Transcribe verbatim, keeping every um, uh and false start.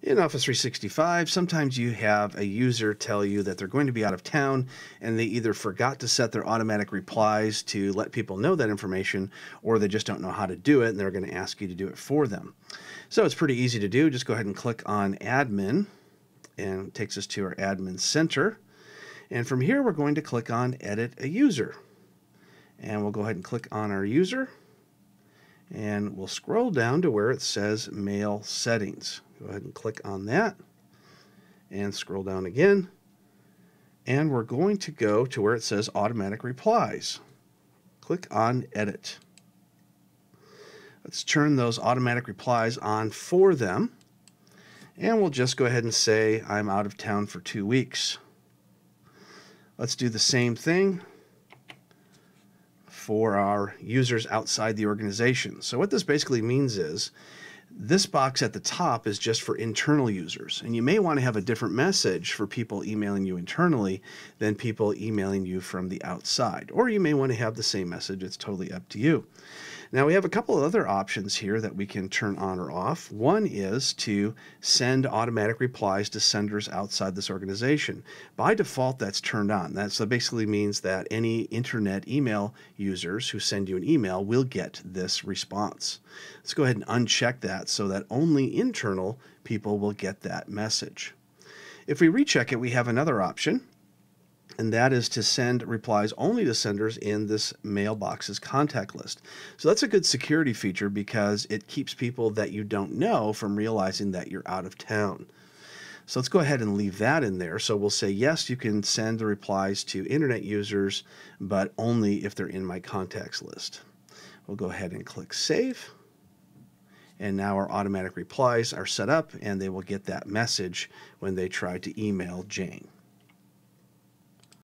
In Office three sixty-five, sometimes you have a user tell you that they're going to be out of town and they either forgot to set their automatic replies to let people know that information, or they just don't know how to do it and they're going to ask you to do it for them. So it's pretty easy to do. Just go ahead and click on Admin, and it takes us to our Admin Center. And from here, we're going to click on Edit a User. And we'll go ahead and click on our user, and we'll scroll down to where it says Mail Settings. Go ahead and click on that and scroll down again. And we're going to go to where it says Automatic Replies. Click on Edit. Let's turn those automatic replies on for them. And we'll just go ahead and say, I'm out of town for two weeks. Let's do the same thing for our users outside the organization. So what this basically means is, this box at the top is just for internal users, and you may want to have a different message for people emailing you internally than people emailing you from the outside, or you may want to have the same message. It's totally up to you. Now we have a couple of other options here that we can turn on or off. One is to send automatic replies to senders outside this organization. By default, that's turned on. That so basically means that any internet email users who send you an email will get this response. Let's go ahead and uncheck that, so that only internal people will get that message. If we recheck it, we have another option, and that is to send replies only to senders in this mailbox's contact list. So that's a good security feature because it keeps people that you don't know from realizing that you're out of town. So let's go ahead and leave that in there. So we'll say, yes, you can send the replies to internet users, but only if they're in my contacts list. We'll go ahead and click Save. And now our automatic replies are set up, and they will get that message when they try to email Jane.